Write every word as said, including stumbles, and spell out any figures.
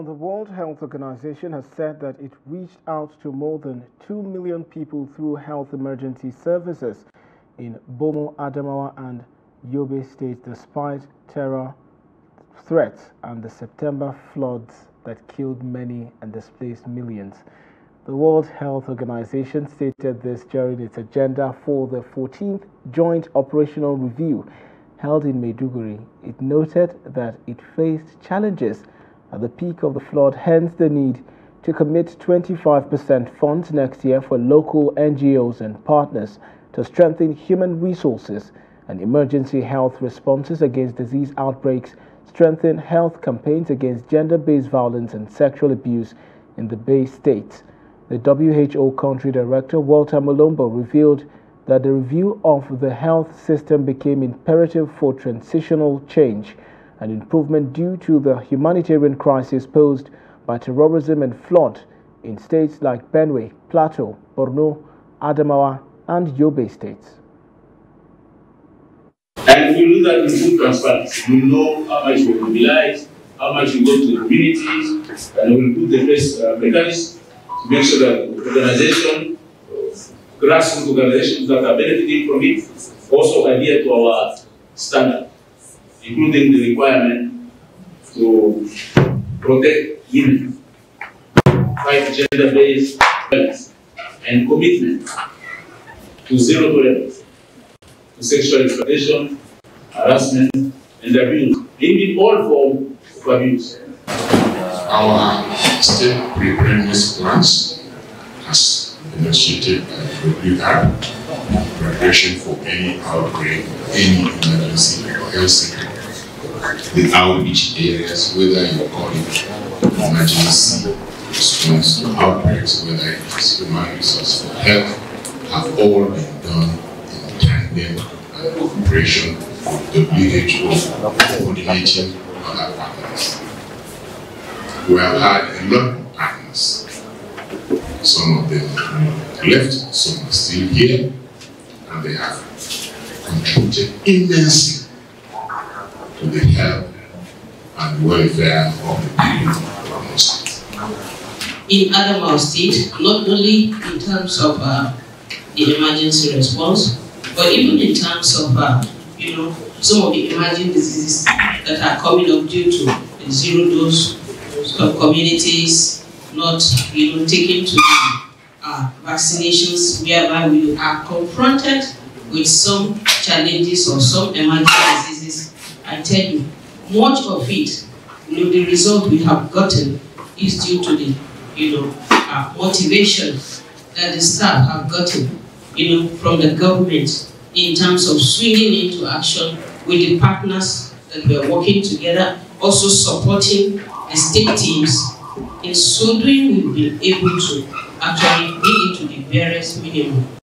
The World Health Organization has said that it reached out to more than two million people through health emergency services in Borno, Adamawa and Yobe states despite terror threats and the September floods that killed many and displaced millions. The World Health Organization stated this during its agenda for the fourteenth Joint Operational Review held in Maiduguri. It noted that it faced challenges at the peak of the flood, hence the need to commit twenty-five percent funds next year for local N G Os and partners to strengthen human resources and emergency health responses against disease outbreaks, strengthen health campaigns against gender-based violence and sexual abuse in the Bay States. The W H O country director, Walter Malombo, revealed that the review of the health system became imperative for transitional change and improvement due to the humanitarian crisis posed by terrorism and flood in states like Benue, Plateau, Borno, Adamawa, and Yobe states. And if you look at the food transparency, we know how much we mobilize, how much we go to the communities, and we put the best uh, mechanisms to make sure that organizations, grassroots organizations that are benefiting from it, also adhere to our standards, including the requirement to protect women, fight gender-based violence, and commitment to zero tolerance to sexual exploitation, harassment, and abuse, in all forms of abuse. Uh, our state preparedness plans, as initiated by the W H O, in preparation for any outbreak, any emergency or health sector. The outreach areas, whether you call it emergency response to outbreaks, whether it's human resource for health, have all been done in tandem and cooperation with the W H O, coordinating other partners. We have had a lot of partners. Some of them left, some are still here, and they have contributed immensely to the health and welfare of the people of our state. In Adamawa State, not only in terms of uh, the emergency response, but even in terms of uh, you know some of the emerging diseases that are coming up due to the zero dose of communities not you know taking to uh, vaccinations, whereby we are confronted with some challenges or some emerging diseases. I tell you, much of it, you know, the result we have gotten is due to the, you know, uh, motivation that the staff have gotten, you know, from the government in terms of swinging into action with the partners that we are working together, also supporting the state teams. In so doing, we've been able to actually bring it to the barest minimum.